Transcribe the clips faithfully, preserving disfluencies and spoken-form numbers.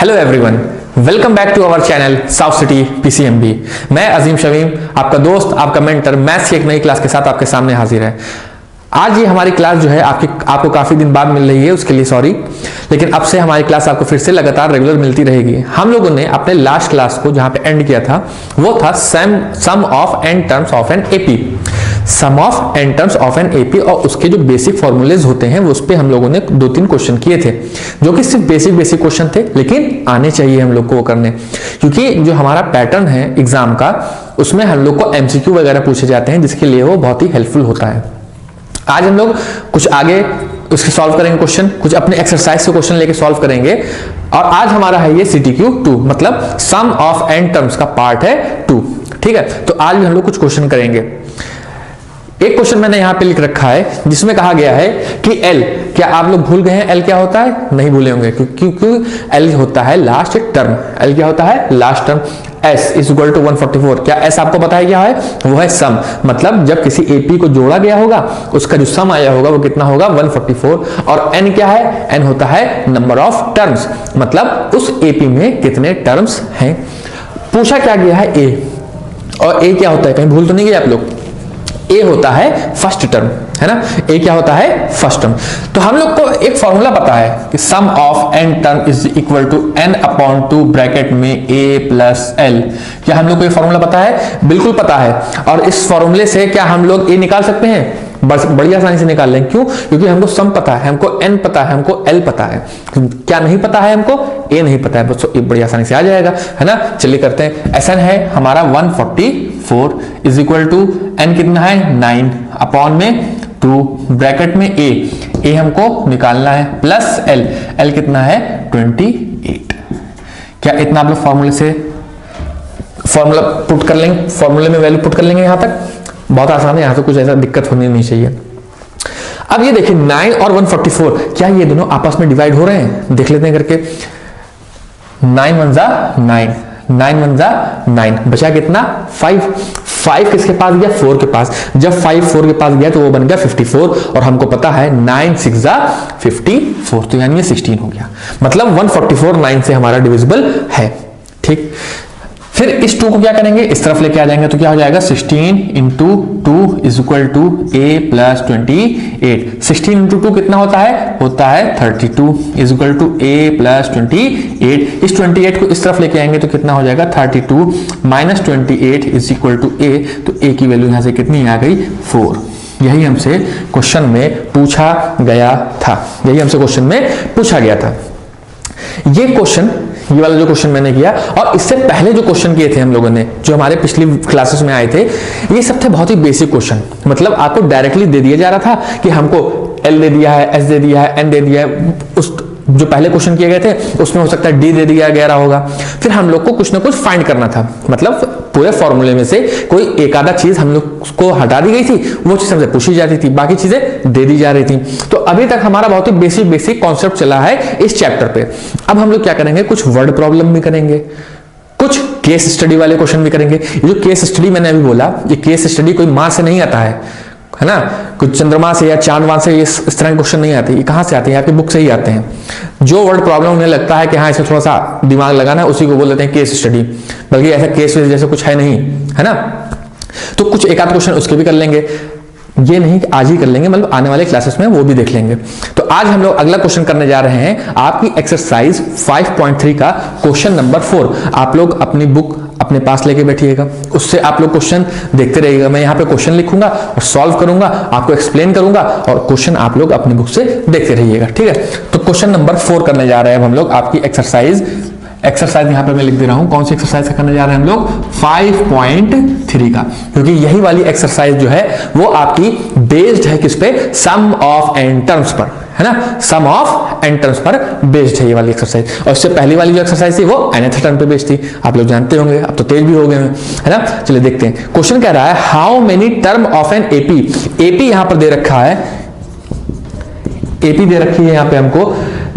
Hello everyone, welcome back to our channel South City PCMB. मैं अजीम शमीम, आपका दोस्त, आपका मेंटर, मैथ्स की एक नई क्लास के साथ आपके सामने हाजिर है। आज ये हमारी क्लास जो है आपकी आपको काफी दिन बाद मिल रही है, उसके लिए सॉरी, लेकिन अब से हमारी क्लास आपको फिर से लगातार रेगुलर मिलती रहेगी। हम लोगों ने अपने लास्ट क्लास को जहां पे एंड किया था वो था sum sum of and terms of N AP sum of n terms of N AP और उसके जो बेसिक फॉर्मूलेज होते हैं उस पर हम लोगों ने दो तीन क्वेश्चन किए थे जो कि सिर्फ बेसिक बेसिक क्वेश्चन थे, लेकिन आने चाहिए हम लोग को वो करने, क्योंकि जो हमारा पैटर्न है एग्जाम का उसमें हम लोग को एमसीक्यू वगैरह पूछे जाते हैं, जिसके लिए वो बहुत ही हेल्पफुल होता है। आज हम लोग कुछ आगे उसके सॉल्व करेंगे क्वेश्चन, कुछ अपने एक्सरसाइज से क्वेश्चन लेके सॉल्व करेंगे। और आज हमारा है ये सीटीक्यू टू, मतलब सम ऑफ एन टर्म्स का पार्ट है टू, ठीक है। तो आज भी हम लोग कुछ क्वेश्चन करेंगे। एक क्वेश्चन मैंने यहाँ पे लिख रखा है जिसमें कहा गया है कि L, क्या आप लोग भूल गए हैं L क्या होता है? नहीं भूले होंगे, क्योंकि L होता है लास्ट टर्म। L क्या होता है? Last term. S is equal to one forty four. क्या S आपको बताया गया है? वो है सम, मतलब जब किसी A P को जोड़ा गया होगा उसका जो सम आया होगा वो कितना होगा? One forty four. और N क्या है? N होता है नंबर ऑफ टर्म्स, मतलब उस A P में कितने टर्म्स हैं। पूछा क्या गया है A, और A क्या होता है? कहीं भूल तो नहीं गए आप लोग? ए होता है फर्स्ट टर्म, है ना? ए क्या होता है? First term. तो हम लोग को एक फॉर्मूला पता है कि sum of N term is equal to N upon two bracket में ए प्लस एल। क्या हम लोग को ये फॉर्मूला पता है? बिल्कुल पता है। और इस फॉर्मूले से क्या हम लोग ए निकाल सकते हैं? बड़ी आसानी से निकाल लें। क्यों? क्योंकि हमको सम पता है, हमको एन पता है, हमको एल पता है। क्या नहीं पता है? हमको ए नहीं पता है। बस बड़ी आसानी से आ जाएगा, है ना? चलिए करते हैं। ऐसा है हमारा one forty four is equal to n कितना है? नाइन अपॉन में टू ब्रैकेट में ए, ए हमको निकालना है, प्लस एल, एल कितना है? Twenty eight. क्या इतना आप लोग फॉर्मूले से फॉर्मूला पुट कर लेंगे, फॉर्मूले में वैल्यू पुट कर लेंगे? यहां तक बहुत आसान है, यहाँ से कुछ ऐसा दिक्कत होनी नहीं चाहिए। अब ये देखिए नाइन और वन फोर्टी फोर, क्या ये दोनों आपस में डिवाइड हो रहे हैं? देख लेते हैं करके। नाइन वन जा नाइन, नाइन वन जा नाइन, बचा कितना? फाइव। फाइव किसके पास गया? फोर के पास। जब फाइव फोर के पास गया तो वो बन गया फिफ्टी फोर, और हमको पता है नाइन सिक्स जा फिफ्टी फोर, तो यानी सिक्सटीन हो गया। मतलब वन फोर्टी फोर नाइन से हमारा डिविजिबल है, ठीक। फिर इस टू को क्या करेंगे? इस तरफ लेके आ जाएंगे तो क्या हो जाएगा? Sixteen into two is equal to A plus twenty eight. Sixteen into two कितना होता है? होता है thirty two is equal to A plus twenty eight. इस ट्वेंटी एट को इस तरफ लेके आएंगे तो कितना हो जाएगा? Thirty two minus twenty eight is equal to a, तो ए की वैल्यू यहां से कितनी आ गई? फोर। यही हमसे क्वेश्चन में पूछा गया था, यही हमसे क्वेश्चन में पूछा गया था। ये क्वेश्चन, ये वाला जो क्वेश्चन मैंने किया, और इससे पहले जो क्वेश्चन किए थे हम लोगों ने, जो हमारे पिछली क्लासेस में आए थे, ये सब थे बहुत ही बेसिक क्वेश्चन। मतलब आपको डायरेक्टली दे दिया जा रहा था कि हमको एल दे दिया है, एस दे दिया है, एन दे दिया है। उस जो पहले क्वेश्चन किए गए थे उसमें हो सकता है डी दे दिया गया होगा। फिर हम लोग को कुछ ना कुछ फाइंड करना था, मतलब पूरे फॉर्मूले में से कोई एक आधा चीज हम लोग को हटा दी गई थी, वो चीज हमसे पूछी जाती थी, बाकी चीजें दे दी जा रही थी। तो अभी तक हमारा बहुत ही बेसिक बेसिक कॉन्सेप्ट चला है इस चैप्टर पे। अब हम लोग क्या करेंगे? कुछ वर्ड प्रॉब्लम भी करेंगे, कुछ केस स्टडी वाले क्वेश्चन भी करेंगे। ये जो केस स्टडी मैंने अभी बोला, ये केस स्टडी कोई मां से नहीं आता है, है ना? कुछ चंद्रमा से या चांदवान से इस तरह के क्वेश्चन नहीं आते। ये कहां से आते हैं? आपकी बुक से ही आते हैं। जो वर्ड प्रॉब्लम उन्हें लगता है कि हाँ इसे थोड़ा सा दिमाग लगाना, उसी को बोल देते हैं केस स्टडी, बल्कि ऐसा केस जैसे कुछ है नहीं, है ना? तो कुछ एक आध क्वेश्चन उसके भी कर लेंगे, ये नहीं आज ही कर लेंगे, मतलब आने वाले क्लासेस में वो भी देख लेंगे। तो आज हम लोग अगला क्वेश्चन करने जा रहे हैं आपकी एक्सरसाइज फाइव पॉइंट थ्री का क्वेश्चन नंबर फोर। आप लोग अपनी बुक अपने पास लेके बैठिएगा, उससे आप लोग क्वेश्चन देखते रहिएगा। मैं यहाँ पे क्वेश्चन लिखूंगा और सॉल्व करूंगा, आपको एक्सप्लेन करूंगा, और क्वेश्चन आप लोग अपनी बुक से देखते रहिएगा, ठीक है? तो क्वेश्चन नंबर फोर करने जा रहे हैं हम लोग आपकी एक्सरसाइज एक्सरसाइज यहाँ पे मैं लिख दे रहा हूँ। कौन सी एक्सरसाइज करने जा रहे हैं हम लोग? फाइव पॉइंट थ्री का, क्योंकि यही वाली एक्सरसाइज जो है वो आपकी बेस्ड है किस पे? सम ऑफ एन टर्म्स पर, है ना? सम ऑफ एन टर्म्स पर बेस्ड है ये वाली एक्सरसाइज। और इससे पहली वाली जो एक्सरसाइज थी वो nth टर्म पे बेस्ड थी, आप लोग जानते होंगे, अब तो तेज भी हो गए हैं, है ना? चलिए देखते हैं। क्वेश्चन कह रहा है how many term of N AP. AP यहाँ पर दे रखा है, एपी दे रखी है यहाँ पे हमको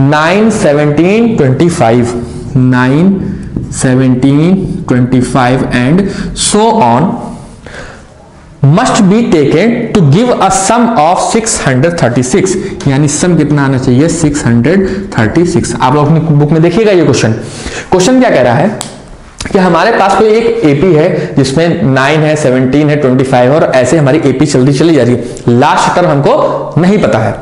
nine, seventeen, twenty five, nine, seventeen, twenty five and so on. Must be taken to give a sum of six hundred thirty six, यानी सम कितना आना चाहिए सिक्स हंड्रेड थर्टी सिक्स। आप लोग अपनी बुक में देखिएगा ये क्वेश्चन। क्वेश्चन क्या कह रहा है कि हमारे पास कोई एक एपी है जिसमें नाइन है, सेवनटीन है, ट्वेंटी फाइव है और ऐसे हमारी एपी चलती चली जा रही है, लास्ट टर्म हमको नहीं पता है।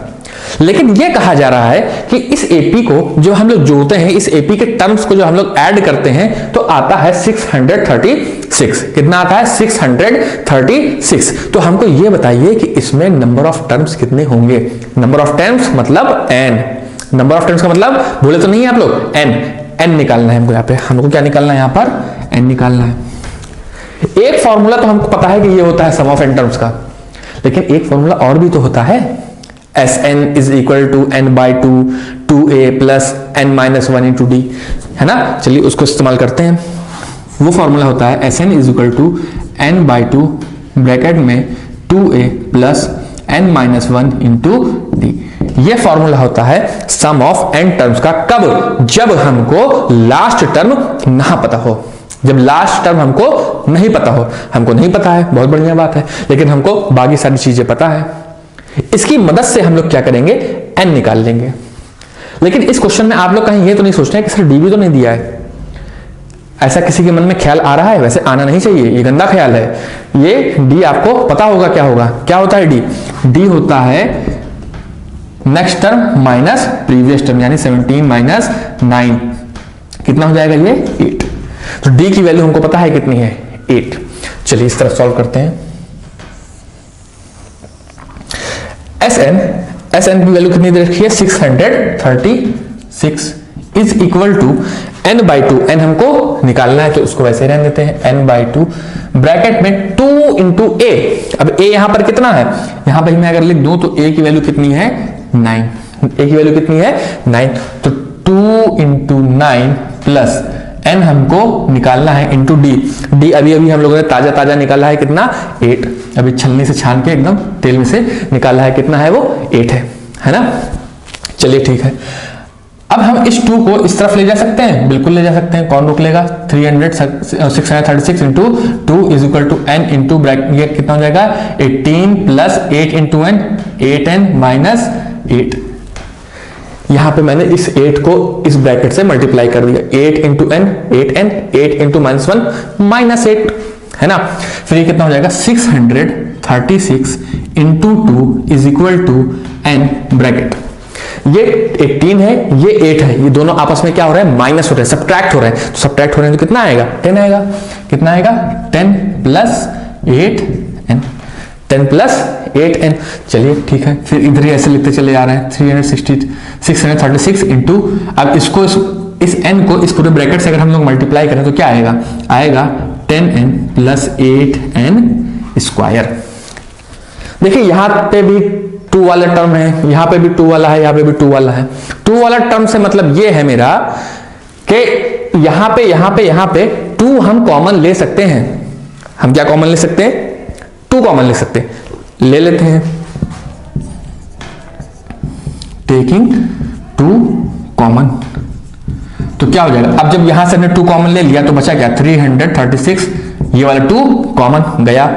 लेकिन यह कहा जा रहा है कि इस एपी को जो हम लोग जोड़ते हैं, इस एपी के टर्म्स को जो हम लोग ऐड करते हैं तो आता है सिक्स हंड्रेड थर्टी सिक्स। कितना आता है सिक्स हंड्रेड थर्टी सिक्स। तो हमको यह बताइए कि इसमें नंबर ऑफ टर्म्स कितने होंगे। नंबर ऑफ टर्म्स मतलब एन, नंबर ऑफ टर्म्स का मतलब बोले तो नहीं है आप लोग, एन एन निकालना है हमको। यहाँ पे हमको क्या निकालना है, यहाँ पर एन निकालना है। एक फॉर्मूला तो हमको पता है कि ये होता है सम ऑफ एन टर्म्स का, लेकिन एक फॉर्मूला और भी तो होता है S n is equal to N by two two A plus N minus one into d, है ना। चलिए उसको इस्तेमाल करते हैं। वो फॉर्मूला होता है S n is equal to N by two bracket में टू ए plus N minus one into d. ये फॉर्मूला होता है सम ऑफ एन टर्म्स का। कब? जब हमको लास्ट टर्म ना पता हो, जब लास्ट टर्म हमको नहीं पता हो। हमको नहीं पता है, बहुत बढ़िया बात है, लेकिन हमको बाकी सारी चीजें पता है। इसकी मदद से हम लोग क्या करेंगे, एन निकाल लेंगे। लेकिन इस क्वेश्चन में आप लोग कहीं ये तो नहीं सोच रहे कि सर डीबी तो नहीं दिया है, ऐसा किसी के मन में ख्याल आ रहा है? वैसे आना नहीं चाहिए, ये गंदा ख्याल है। ये डी आपको पता होगा क्या होगा, क्या होता है डी। डी होता है next term minus previous term, यानी सेवनटीन माइनस नाइन कितना हो जाएगा, ये एट। तो डी की वैल्यू हमको पता है कितनी है, एट। चलिए इस तरफ सॉल्व करते हैं। Sn, Sn की वैल्यू कितनी दे रखी है six hundred thirty six is equal to N by two, n हमको निकालना है तो उसको वैसे रहने देते हैं, एन बाई टू ब्रैकेट में टू इंटू ए। अब ए यहां पर कितना है, यहां पर मैं अगर लिख दूं तो ए की वैल्यू कितनी है नाइन, ए की वैल्यू कितनी है नाइन। तो two into nine plus n हमको निकालना है इंटू डी। डी अभी अभी हम लोगों ने ताजा ताजा निकाला है कितना, एट। अभी छलनी से छान के एकदम तेल में से निकाला है, कितना है वो एट है, है ना। चलिए ठीक है, अब हम इस टू को इस तरफ ले जा सकते हैं, बिल्कुल ले जा सकते हैं, कौन रोक लेगा। Three hundred six hundred thirty six into two is equal to n into bracket कितना हो जाएगा eighteen plus eight into n, eight N minus eight. यहाँ पे मैंने इस एट को इस ब्रैकेट से मल्टीप्लाई कर दिया, eight into n, eight n, eight into minus one minus eight, है ना। फिर ये कितना हो जाएगा six hundred thirty six into two is equal to n bracket, ये एटीन है, ये एट है, ये दोनों आपस में क्या हो रहा है, माइनस हो रहा है, सब्ट्रैक्ट हो रहा है। तो सब्ट्रैक्ट हो रहे हैं तो कितना आएगा, टेन आएगा। कितना आएगा, ten plus eight n, ten plus eight n. चलिए ठीक है, फिर इधर ही ऐसे लिखते चले जा रहे हैं, three hundred sixty six hundred thirty six into, अब इसको इस एन को इस पूरे ब्रैकेट से अगर हम लोग मल्टीप्लाई करें तो क्या आएगा, आएगा ten n plus eight n square. देखिए यहाँ पे भी टू वाला टर्म है, यहाँ पे भी टू वाला है, यहाँ पे भी टू वाला है। टू वाला टर्म से मतलब ये है मेरा कि यहाँ पे यहाँ पे यहाँ पे टू हम कॉमन ले सकते हैं। हम क्या कॉमन ले सकते हैं, टू कॉमन ले सकते हैं, ले लेते हैं। टेकिंग टू कॉमन, तो क्या हो जाएगा, अब जब यहां से हमने टू कॉमन ले लिया तो बचा क्या थ्री हंड्रेड थर्टी सिक्स, ये वाला टू कॉमन गया।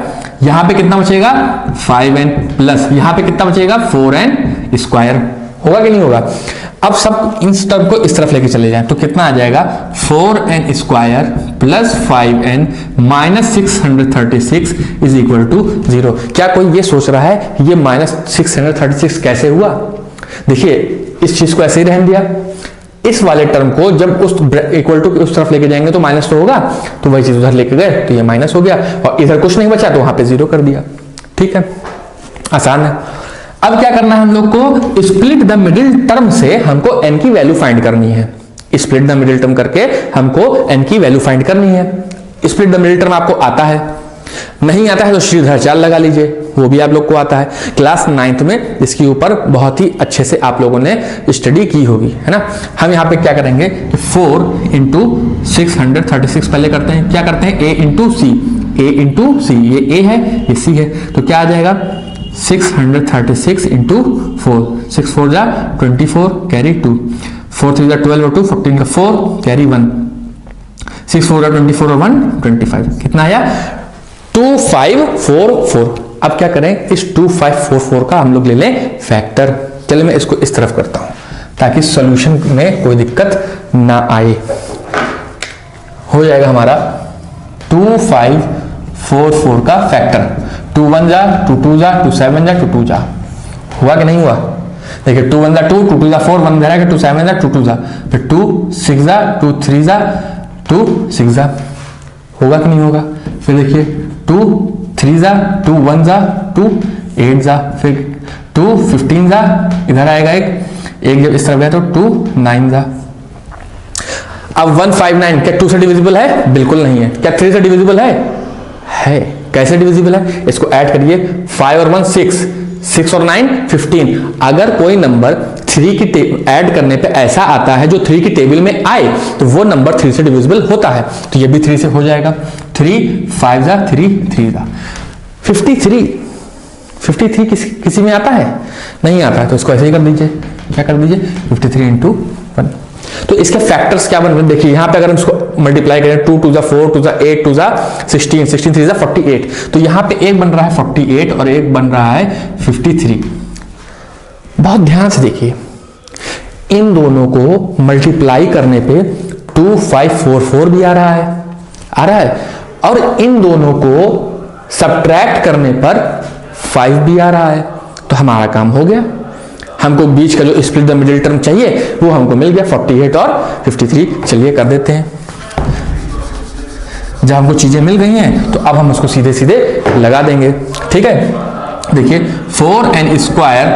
यहां पे कितना बचेगा फाइव एन प्लस, यहां पे कितना बचेगा फोर एन स्क्वायर। होगा कि नहीं होगा। अब सब इन टर्म को इस तरफ लेके चले जाएं तो कितना आ जाएगा four N square plus five n minus six hundred thirty six is equal to zero. क्या कोई ये सोच रहा है ये minus six hundred thirty six कैसे हुआ? देखिए इस चीज को ऐसे ही रहने दिया, इस वाले टर्म को जब उस इक्वल टू उस तरफ लेके जाएंगे तो माइनस तो होगा, तो वही चीज उधर लेके गए तो ये माइनस हो गया, और इधर कुछ नहीं बचा तो वहां पे जीरो कर दिया। ठीक है, आसान है। अब क्या करना है हम लोग को, स्प्लिट द मिडिल टर्म से हमको n की वैल्यू फाइंड करनी है। स्प्लिट द मिडिल टर्म करके हमको n की वैल्यू फाइंड करनी है। स्प्लिट द मिडिल टर्म आपको आता है, नहीं आता है तो श्रीधर चाल लगा लीजिए, वो भी आप लोग को आता है। क्लास नाइन्थ में इसके ऊपर बहुत ही अच्छे से आप लोगों ने स्टडी की होगी, है ना। हम यहाँ पे क्या करेंगे, four into six hundred thirty six पहले करते हैं, क्या करते हैं a into c, a into c, ये a है ये c है, तो क्या आ जाएगा six hundred thirty six into four, six four जा twenty four carry two, four three जा ट्वेल्व और टू फोर्टीन का four carry one, six four जा ट्वेंटी फोर और वन ट्वेंटी फाइव, कितना आया टू फाइव फोर फोर। अब क्या करें, इस टू फाइव फोर फोर का हम लोग ले लें फैक्टर। चलिए मैं इसको इस तरफ करता हूं ताकि सॉल्यूशन में कोई दिक्कत ना आए। हो जाएगा हमारा टू फाइव फोर फोर का फैक्टर, टू वन जा, टू टू जा, टू सेवन जा, टू टू जा। हुआ कि नहीं हुआ? देखिए टू वन जा टू, टू टू जा फोर, वन जाएगा टू सेवन जा, टू टू जा, फिर टू सिक्स जा, टू थ्री जा, टू सिक्स जा। होगा कि नहीं होगा? फिर देखिए टू थ्री जा, टू वन जा, टू एट जा, फिर टू फिफ्टीन जा, इधर आएगा एक एक, जब इस तरफ गया तो टू नाइन जा। अब वन फाइव नाइन क्या टू से डिविजिबल है? बिल्कुल नहीं है। क्या थ्री से डिविजिबल है? है। कैसे डिविजिबल है? इसको ऐड करिए, फाइव और वन सिक्स, सिक्स और नाइन फिफ्टीन। अगर कोई नंबर थ्री की ऐड करने पे ऐसा आता है जो थ्री की टेबल में आए तो वो नंबर थ्री से डिविजिबल होता है, तो ये भी थ्री से हो जाएगा। थ्री फाइव जा, थ्री थ्री जा, फिफ्टी थ्री फिफ्टी थ्री किस, किसी में आता है? नहीं आता है, तो इसको ऐसे ही कर दीजिए। क्या कर दीजिए? Fifty three into one. तो इसके फैक्टर्स क्या बन रहे हैं? देखिए यहाँ पे अगर हम इसको मल्टीप्लाई करें, टू टू जा फोर, टू जा एट, टू जा सिक्सटीन, सिक्सटीन थ्री जा फोर्टी एट, तो यहाँ पे एक बन रहा है फोर्टी एट और एक बन रहा है फिफ्टी थ्री। बहुत ध्यान से देखिए, इन दोनों को मल्टीप्लाई करने पे टू फाइव फोर फोर भी आ रहा है, आ रहा है, और इन दोनों को सब्ट्रैक्ट करने पर फाइव भी आ रहा है। तो हमारा काम हो गया। हमको बीच का जो स्प्लिट द मिडिल टर्म चाहिए वो हमको मिल गया, फोर्टी एट और फिफ्टी थ्री। चलिए कर देते हैं। जब हमको चीजें मिल गई हैं तो अब हम उसको सीधे सीधे लगा देंगे। ठीक है, देखिए four N square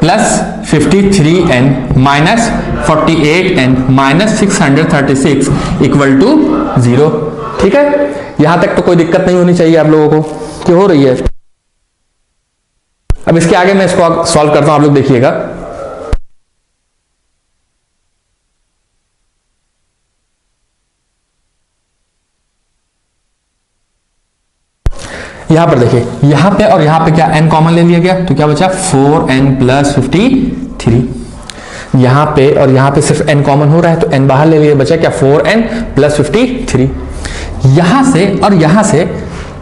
plus fifty three N minus forty eight N minus six hundred thirty six equal to zero. ठीक है, यहां तक तो कोई दिक्कत नहीं होनी चाहिए आप लोगों को, कि हो रही है। अब इसके आगे मैं इसको सॉल्व करता हूं, आप लोग देखिएगा। यहां पर देखिए, यहां पे और यहां पे क्या n कॉमन ले लिया गया, तो क्या बचा four N plus fifty three. यहां पे और यहां पे सिर्फ n कॉमन हो रहा है तो n बाहर ले लिया, बचा क्या four N plus fifty three. यहां से और यहां से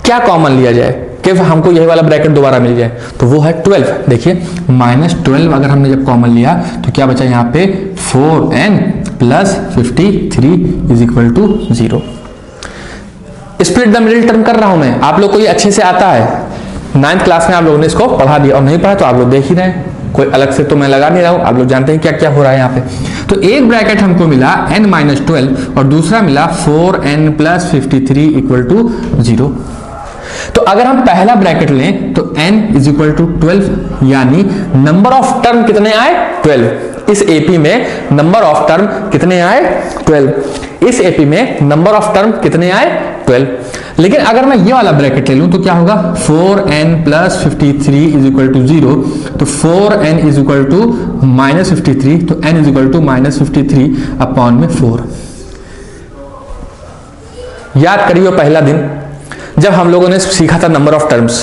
क्या कॉमन लिया जाए कि हमको यही वाला ब्रैकेट दोबारा मिल जाए, तो वो है ट्वेल्व। देखिए माइनस ट्वेल्व अगर हमने जब कॉमन लिया तो क्या बचा यहाँ पे four N plus fifty three is equal to zero. Split the middle term कर रहा हूं मैं, आप लोग को ये अच्छे से आता है, नाइन्थ क्लास में आप लोगों ने इसको पढ़ा दिया, और नहीं पढ़ा तो आप लोग देख ही रहे हैं, कोई अलग से तो मैं लगा नहीं रहा हूं, आप लोग जानते हैं क्या क्या हो रहा है यहाँ पे। तो एक ब्रैकेट हमको मिला एन माइनस ट्वेल्व और दूसरा मिला four N plus fifty three equal to zero. तो अगर हम पहला ब्रैकेट लें तो n is equal to twelve, यानी नंबर ऑफ टर्म कितने आए ट्वेल्व। इस एपी में नंबर ऑफ टर्म कितने आए ट्वेल्व, इस एपी में नंबर ऑफ टर्म कितने आए ट्वेल्व। लेकिन अगर मैं ये वाला ब्रैकेट ले लूं तो क्या होगा, four N plus fifty three is equal to zero, तो four N is equal to minus fifty three, तो n is equal to minus fifty three upon में फोर। याद करिए पहला दिन जब हम लोगों ने सीखा था नंबर ऑफ टर्म्स,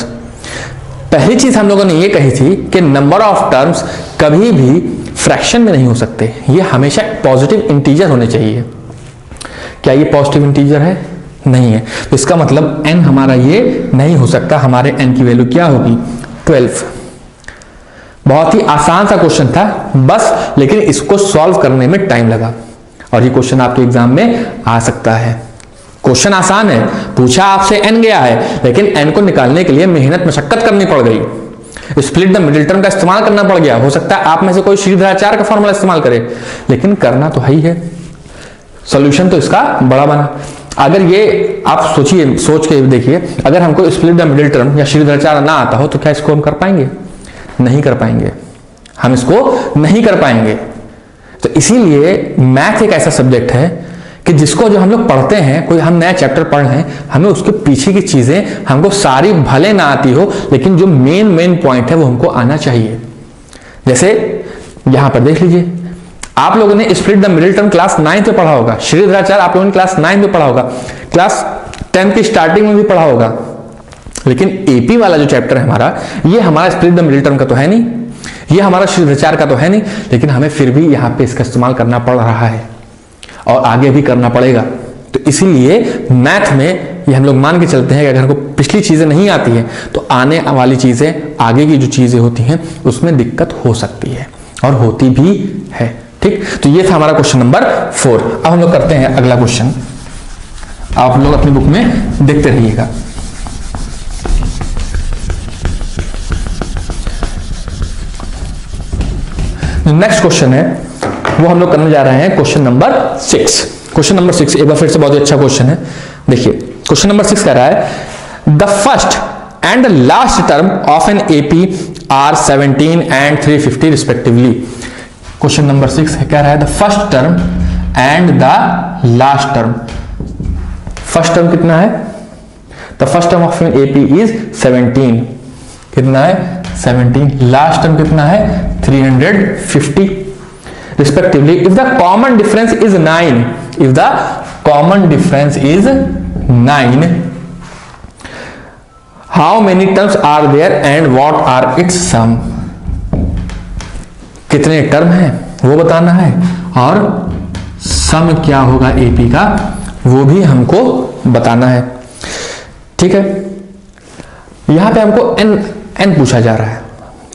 पहली चीज हम लोगों ने ये कही थी कि नंबर ऑफ टर्म्स कभी भी फ्रैक्शन में नहीं हो सकते, ये हमेशा पॉजिटिव इंटीजर होने चाहिए। क्या ये पॉजिटिव इंटीजर है? नहीं है, तो इसका मतलब n हमारा ये नहीं हो सकता। हमारे n की वैल्यू क्या होगी? ट्वेल्व। बहुत ही आसान सा क्वेश्चन था बस, लेकिन इसको सॉल्व करने में टाइम लगा, और ये क्वेश्चन आपके एग्जाम में आ सकता है। क्वेश्चन आसान है, पूछा आपसे n गया है, लेकिन n को निकालने के लिए मेहनत मशक्कत करनी पड़ गई, स्प्लिट द मिडिल टर्म का इस्तेमाल करना पड़ गया। हो सकता है आप में से कोई शीर्घाचार का फॉर्मूला इस्तेमाल करे, लेकिन करना तो है ही है। सॉल्यूशन तो इसका बड़ा बना। अगर ये आप सोचिए, सोच के देखिए, अगर हमको स्प्लिट द मिडिल टर्म या शीर्घाचार ना आता हो तो क्या इसको हम कर पाएंगे? नहीं कर पाएंगे, हम इसको नहीं कर पाएंगे। तो इसीलिए मैथ एक ऐसा सब्जेक्ट है कि जिसको जो हम लोग पढ़ते हैं, कोई हम नया चैप्टर पढ़ रहे हैं, हमें उसके पीछे की चीजें हमको सारी भले ना आती हो, लेकिन जो मेन मेन पॉइंट है वो हमको आना चाहिए। जैसे यहां पर देख लीजिए, आप लोगों ने split the middle term class ninth में पढ़ा होगा, शीर्घाचार आप लोगों ने क्लास नाइन्थ में पढ़ा होगा, क्लास टेंथ की स्टार्टिंग में भी पढ़ा होगा, लेकिन एपी वाला जो चैप्टर है हमारा, ये हमारा स्प्लिट द मिडिल टर्म का तो है नहीं, ये हमारा शीर्घाचार का तो है नहीं, लेकिन हमें फिर भी यहाँ पे इसका इस्तेमाल करना पड़ रहा है और आगे भी करना पड़ेगा। तो इसीलिए मैथ में ये हम लोग मान के चलते हैं कि अगर हमको पिछली चीज़ें नहीं आती हैं तो आने वाली चीज़ें, आगे की जो चीज़ें होती हैं उसमें दिक्कत हो सकती है और होती भी है। ठीक, तो ये था हमारा क्वेश्चन नंबर फोर। अब हम लोग करते हैं अगला क्वेश्चन, आप लोग अपनी बुक में देखते रहिएगा। नेक्स्ट क्वेश्चन है वो हम लोग करने जा रहे हैं question number six. Question number six एक बार फिर से बहुत ही अच्छा क्वेश्चन है। देखिए क्वेश्चन नंबर सिक्स कह रहा है the first and last term of N AP are seventeen and three fifty respectively. Question number six कह रहा है the first term and the last term. First term कितना है? The first term of N AP is seventeen, कितना है? Seventeen. Last term कितना है? Three fifty respectively. If the common difference is nine, if the common difference is nine, how many terms are there and what are its sum. कितने term है वो बताना है और सम क्या होगा एपी का वो भी हमको बताना है। ठीक है, यहां पे हमको एन एन पूछा जा रहा है।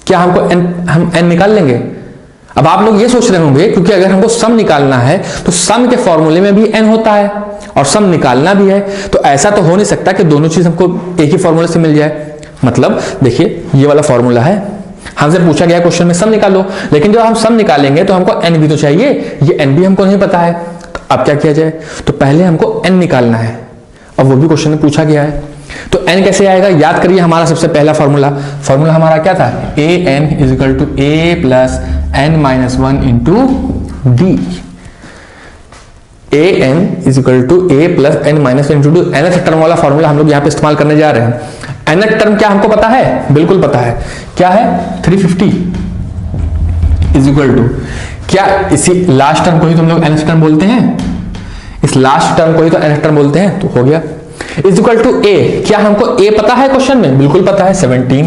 क्या हमको एन हम एन निकाल लेंगे? अब आप लोग ये सोच रहे होंगे क्योंकि अगर हमको सम निकालना है तो सम के फॉर्मूले में भी एन होता है और सम निकालना भी है, तो ऐसा तो हो नहीं सकता कि दोनों चीज हमको एक ही फॉर्मूले से मिल जाए। मतलब देखिए ये वाला फॉर्मूला है, हमसे पूछा गया क्वेश्चन में सम निकालो, लेकिन जब हम सम निकालेंगे तो हमको एन भी तो चाहिए, ये एन भी हमको नहीं पता है। तो अब क्या किया जाए? तो पहले हमको एन निकालना है और वो भी क्वेश्चन में पूछा गया है। तो एन कैसे आएगा? याद करिए हमारा सबसे पहला फॉर्मूला, फॉर्मूला हमारा क्या था? A N is equal to A plus N minus one into D. A N is equal to A plus N minus one into D, nth term वाला फॉर्मूला हम लोग यहाँ पे इस्तेमाल करने जा रहे हैं। एनथ टर्म क्या हमको पता है? बिल्कुल पता है। क्या है? Three fifty is equal to, क्या इसी लास्ट टर्म को ही तो हम लोग एनथ टर्म बोलते हैं? इस लास्ट टर्म को ही तो एनथ टर्म बोलते हैं। तो हो गया इज इक्वल टू ए। क्या हमको ए पता है क्वेश्चन में? बिल्कुल पता है, सेवनटीन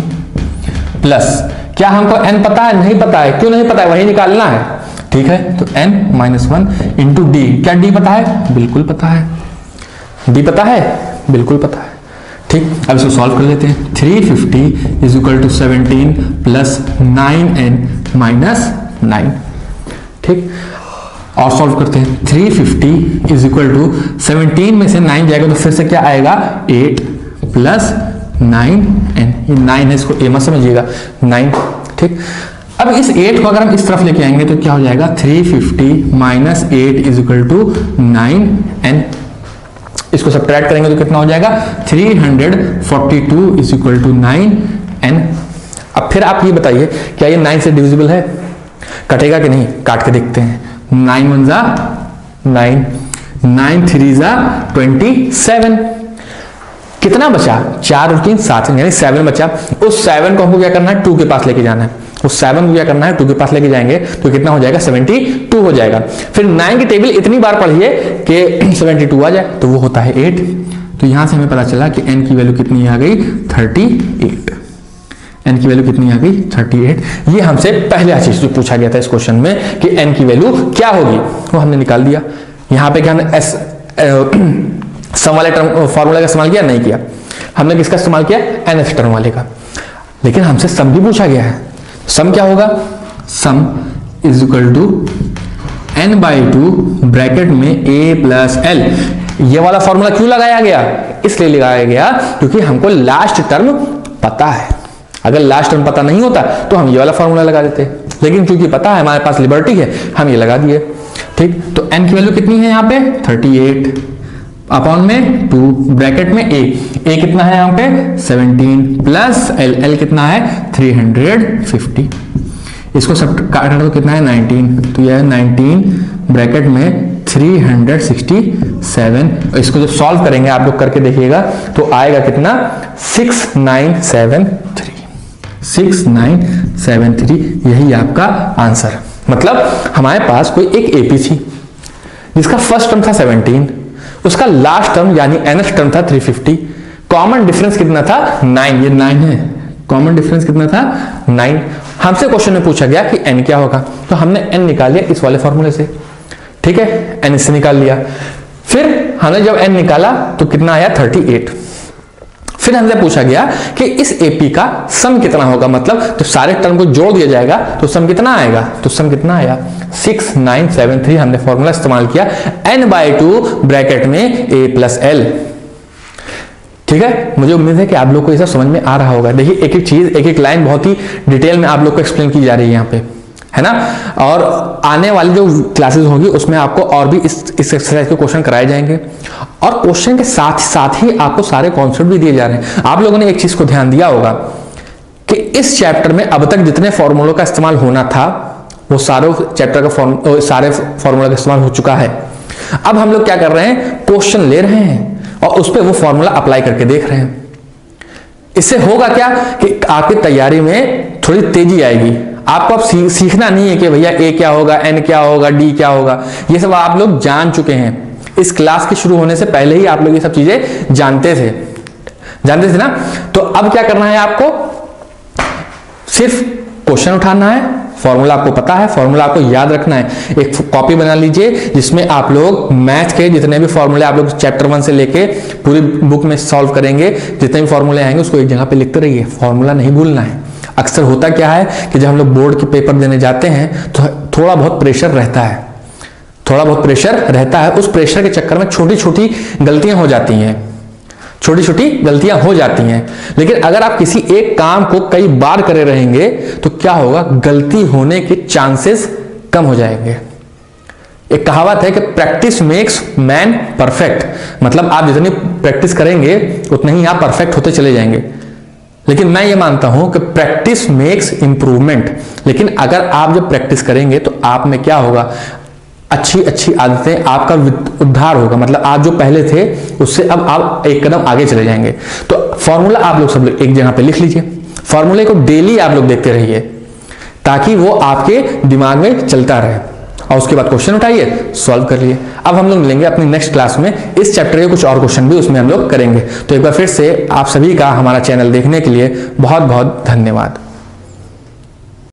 प्लस। क्या हमको एन पता है? नहीं पता है। क्यों नहीं पता है? वही निकालना है। ठीक है, तो N minus one into D. क्या डी पता है? बिल्कुल पता है। डी पता है? बिल्कुल पता है। ठीक, अब इसको सॉल्व कर लेते हैं। Three fifty is equal to seventeen plus nine N minus nine. ठीक, और सॉल्व करते हैं। Three fifty is equal to seventeen में से नाइन जाएगा तो फिर से क्या आएगा? एट प्लस नाइन एन, ये नाइन है, इसको ए मत समझिएगा, नाइन। ठीक, अब इस एट को अगर हम इस तरफ लेके आएंगे तो क्या हो जाएगा? Three fifty minus eight is equal to nine N. इसको सब्ट्रैक्ट करेंगे तो कितना हो जाएगा? Three forty two is equal to nine N. अब फिर आप ये बताइए क्या ये नाइन से डिविजिबल है? कटेगा कि नहीं? काट के देखते हैं। नाइन वन जा नाइन, नाइन थ्री जा ट्वेंटी सेवन। कितना बचा? चार और तीन सात, यानी सेवन बचा। उस सेवन को हमको क्या करना है? टू के पास लेके जाना है। उस सेवन को क्या करना है? टू के पास लेके जाएंगे तो कितना हो जाएगा? सेवेंटी टू हो जाएगा। फिर नाइन की टेबल इतनी बार पढ़िए कि सेवेंटी टू आ जाए, तो वो होता है एट। तो यहां से हमें पता चला कि एन की वैल्यू कितनी आ गई? Thirty eight. एन की वैल्यू कितनी आ गई? Thirty eight. ये हमसे पहला चीज जो पूछा गया था इस क्वेश्चन में कि एन की वैल्यू क्या होगी, वो हमने निकाल दिया। यहाँ पे क्या हमने एस सम वाले टर्म फॉर्मूला का इस्तेमाल किया? नहीं किया। हमने किसका इस्तेमाल किया? एन एफ टर्म वाले का। लेकिन हमसे सम भी पूछा गया है। सम क्या होगा? Sum is equal to N by two bracket में ए प्लस एल। ये वाला फॉर्मूला क्यों लगाया गया? इसलिए लगाया गया क्योंकि हमको लास्ट टर्म पता है। अगर लास्ट टर्म पता नहीं होता तो हम ये वाला फॉर्मूला लगा देते, लेकिन क्योंकि पता है, हमारे पास लिबर्टी है, हम ये लगा दिए। ठीक, तो n की वैल्यू कितनी है यहाँ पे? थर्टी एट अपॉन में टू ब्रैकेट में a। a कितना है यहाँ पे? Seventeen plus l। l कितना है? Three fifty. इसको सब काटो तो कितना है? नाइनटीन। तो यह है नाइनटीन ब्रैकेट में थ्री सिक्सटी सेवन। इसको जब सॉल्व करेंगे आप लोग करके देखिएगा तो आएगा कितना? Six nine seven three. Six nine seven three, यही आपका आंसर। मतलब हमारे पास कोई एक एपी थी जिसका फर्स्ट टर्म था सेवनटीन, उसका लास्ट टर्म यानी एनएफ टर्म था थ्री फिफ्टी, कॉमन डिफरेंस कितना था? नाइन। ये नाइन है, कॉमन डिफरेंस कितना था? नाइन। हमसे क्वेश्चन में पूछा गया कि एन क्या होगा, तो हमने एन निकाल लिया इस वाले फॉर्मूले से। ठीक है, एन इससे निकाल लिया। फिर हमने जब एन निकाला तो कितना आया? Thirty eight. फिर हमसे पूछा गया कि इस एपी का सम कितना होगा, मतलब जब सारे टर्म को जोड़ दिया जाएगा तो सम कितना आएगा, तो सम कितना आया सिक्स नाइन सेवन थ्री। हमने फॉर्मूला इस्तेमाल किया एन बाई टू ब्रैकेट में ए प्लस एल। ठीक है, मुझे उम्मीद है कि आप लोग को ये सब समझ में आ रहा होगा। देखिए एक एक चीज, एक एक लाइन बहुत ही डिटेल में आप लोग को एक्सप्लेन की जा रही है यहाँ पे, है ना। और आने वाली जो क्लासेस होगी उसमें आपको और भी इस इस एक्सरसाइज के क्वेश्चन कराए जाएंगे, और क्वेश्चन के साथ साथ ही आपको सारे कॉन्सेप्ट भी दिए जा रहे हैं। आप लोगों ने एक चीज को ध्यान दिया होगा कि इस चैप्टर में अब तक जितने फॉर्मूलों का इस्तेमाल होना था वो सारे चैप्टर का फॉर्म सारे फॉर्मूला का इस्तेमाल हो चुका है। अब हम लोग क्या कर रहे हैं, क्वेश्चन ले रहे हैं और उस पर वो फॉर्मूला अप्लाई करके देख रहे हैं। इससे होगा क्या कि आपकी तैयारी में थोड़ी तेजी आएगी। आपको अब आप सीखना नहीं है कि भैया ए क्या होगा, एन क्या होगा, डी क्या होगा, ये सब आप लोग जान चुके हैं। इस क्लास के शुरू होने से पहले ही आप लोग ये सब चीजें जानते थे जानते थे ना। तो अब क्या करना है, आपको सिर्फ क्वेश्चन उठाना है, फॉर्मूला आपको पता है, फॉर्मूला आपको याद रखना है। एक कॉपी बना लीजिए जिसमें आप लोग मैथ के जितने भी फॉर्मूले आप लोग चैप्टर वन से लेके पूरी बुक में सॉल्व करेंगे, जितने भी फॉर्मूले आएंगे उसको एक जगह पे लिखते रहिए, फॉर्मूला नहीं भूलना है। अक्सर होता क्या है कि जब हम लोग बोर्ड के पेपर देने जाते हैं तो थोड़ा बहुत प्रेशर रहता है, थोड़ा बहुत प्रेशर रहता है उस प्रेशर के चक्कर में छोटी छोटी गलतियां हो जाती हैं, छोटी छोटी गलतियां हो जाती हैं। लेकिन अगर आप किसी एक काम को कई बार करे रहेंगे तो क्या होगा, गलती होने के चांसेस कम हो जाएंगे। एक कहावत है कि प्रैक्टिस मेक्स मैन परफेक्ट, मतलब आप जितनी प्रैक्टिस करेंगे उतने ही आप परफेक्ट होते चले जाएंगे। लेकिन मैं ये मानता हूं कि प्रैक्टिस मेक्स इंप्रूवमेंट, लेकिन अगर आप जब प्रैक्टिस करेंगे तो आप में क्या होगा, अच्छी अच्छी आदतें, आपका उद्धार होगा, मतलब आप जो पहले थे उससे अब आप एक कदम आगे चले जाएंगे। तो फॉर्मूला आप लोग सब लोग एक जगह पे लिख लीजिए, फॉर्मूले को डेली आप लोग देखते रहिए ताकि वो आपके दिमाग में चलता रहे, और उसके बाद क्वेश्चन उठाइए, सॉल्व कर लिए। अब हम लोग मिलेंगे अपनी नेक्स्ट क्लास में, इस चैप्टर के कुछ और क्वेश्चन भी उसमें हम लोग करेंगे। तो एक बार फिर से आप सभी का हमारा चैनल देखने के लिए बहुत बहुत धन्यवाद।